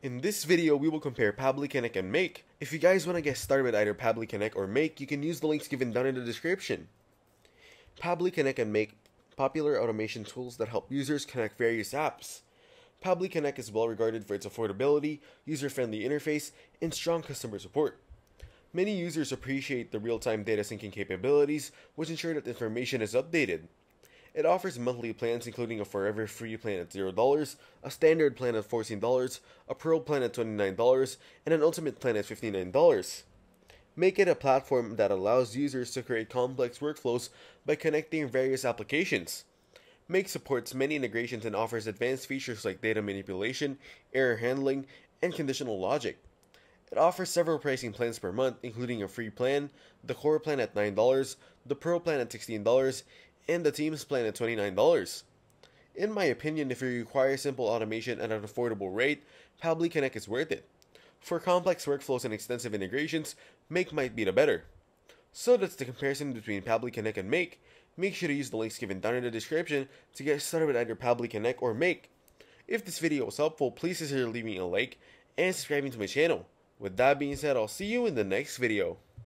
In this video, we will compare Pabbly Connect and Make. If you guys want to get started with either Pabbly Connect or Make, you can use the links given down in the description. Pabbly Connect and Make, popular automation tools that help users connect various apps. Pabbly Connect is well regarded for its affordability, user-friendly interface, and strong customer support. Many users appreciate the real-time data syncing capabilities, which ensure that information is updated. It offers monthly plans including a forever free plan at $0, a standard plan at $14, a pro plan at $29, and an ultimate plan at $59. Make it a platform that allows users to create complex workflows by connecting various applications. Make supports many integrations and offers advanced features like data manipulation, error handling, and conditional logic. It offers several pricing plans per month including a free plan, the core plan at $9, the pro plan at $16, and the team's plan at $29. In my opinion, if you require simple automation at an affordable rate, Pabbly Connect is worth it. For complex workflows and extensive integrations, Make might be the better. So that's the comparison between Pabbly Connect and Make. Make sure to use the links given down in the description to get started with either Pabbly Connect or Make. If this video was helpful, please consider leaving a like and subscribing to my channel. With that being said, I'll see you in the next video.